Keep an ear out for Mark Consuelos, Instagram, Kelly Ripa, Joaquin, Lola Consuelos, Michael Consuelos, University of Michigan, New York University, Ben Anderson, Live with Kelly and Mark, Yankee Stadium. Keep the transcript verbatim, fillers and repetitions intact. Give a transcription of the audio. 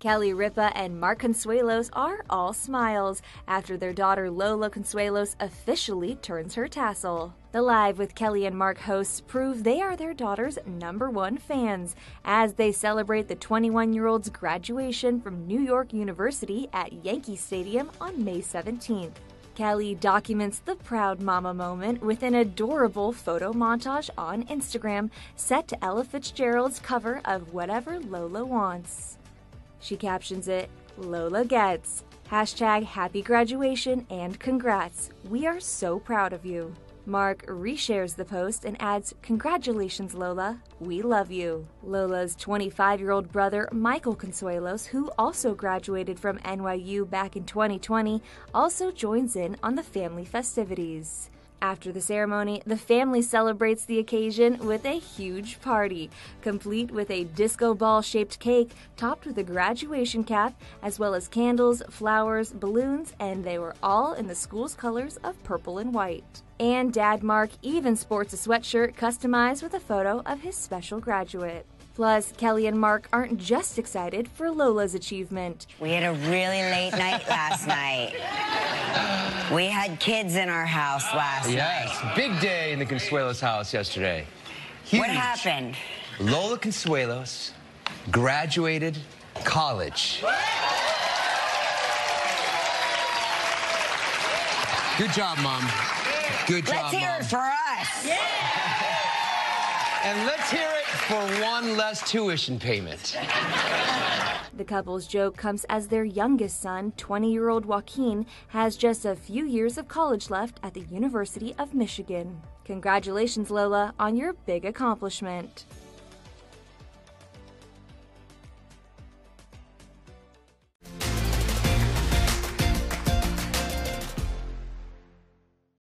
Kelly Ripa and Mark Consuelos are all smiles after their daughter Lola Consuelos officially turns her tassel. The Live with Kelly and Mark hosts prove they are their daughter's number one fans as they celebrate the twenty-one-year-old's graduation from New York University at Yankee Stadium on May seventeenth. Kelly documents the proud mama moment with an adorable photo montage on Instagram set to Ella Fitzgerald's cover of Whatever Lola Wants. She captions it, "Lola gets. Hashtag happy graduation and congrats. We are so proud of you." Mark reshares the post and adds, "Congratulations, Lola. We love you." Lola's twenty-five-year-old brother, Michael Consuelos, who also graduated from N Y U back in twenty twenty, also joins in on the family festivities. After the ceremony, the family celebrates the occasion with a huge party, complete with a disco ball-shaped cake topped with a graduation cap, as well as candles, flowers, balloons, and they were all in the school's colors of purple and white. And Dad Mark even sports a sweatshirt customized with a photo of his special graduate. Plus, Kelly and Mark aren't just excited for Lola's achievement. We had a really late night last night. We had kids in our house last yes. night. Yes, big day in the Consuelos house yesterday. Huge. What happened? Lola Consuelos graduated college. Good job, Mom. Good job, Mom. Let's hear it for us. Yeah. And let's hear it for one less tuition payment. The couple's joke comes as their youngest son, twenty-year-old Joaquin, has just a few years of college left at the University of Michigan. Congratulations, Lola, on your big accomplishment.